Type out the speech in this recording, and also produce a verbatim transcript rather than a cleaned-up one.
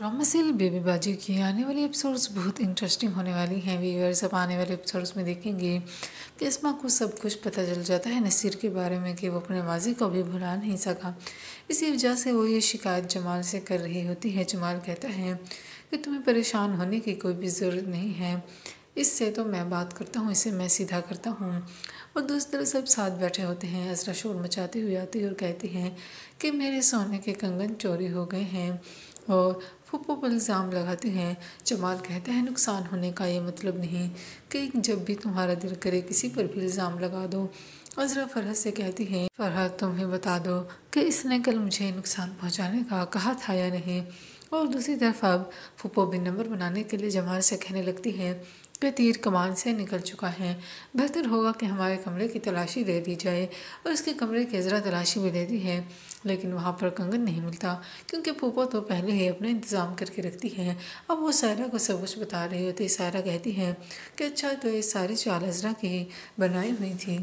रामासील बेबीबाजी की आने वाली एपिसोड्स बहुत इंटरेस्टिंग होने वाली हैं व्यूअर्स। अब आने वाले एपिसोड्स में देखेंगे किस्मा को सब कुछ पता चल जाता है नसीर के बारे में कि वो अपने माजी को भी भुला नहीं सका। इसी वजह से वो ये शिकायत जमाल से कर रही होती है। जमाल कहता है कि तुम्हें परेशान होने की कोई भी ज़रूरत नहीं है, इससे तो मैं बात करता हूँ, इसे मैं सीधा करता हूँ। और दूसरी तरफ सब साथ बैठे होते हैं। अज़रा शोर मचाती हुई आती है और कहती हैं कि मेरे सोने के कंगन चोरी हो गए हैं और फूपो पर इल्ज़ाम लगाते हैं। जमाल कहता है नुकसान होने का ये मतलब नहीं कि जब भी तुम्हारा दिल करे किसी पर भी इल्ज़ाम लगा दो। अज़रा फरहत से कहती है फरहत तुम्हें बता दो कि इसने कल मुझे नुकसान पहुँचाने का कहा था या नहीं। और दूसरी तरफ अब फूपो भी नंबर बनाने के लिए जमाल से कहने लगती है कि तीर कमान से निकल चुका है, बेहतर होगा कि हमारे कमरे की तलाशी ले ली जाए। और उसके कमरे की अज़रा तलाशी भी लेती है लेकिन वहाँ पर कंगन नहीं मिलता क्योंकि फूपो तो पहले ही अपना इंतज़ाम करके रखती है। अब वो सायरा को सब कुछ बता रही होती है। सायरा कहती है कि अच्छा तो ये सारी चाल अज़रा की बनाई हुई थी।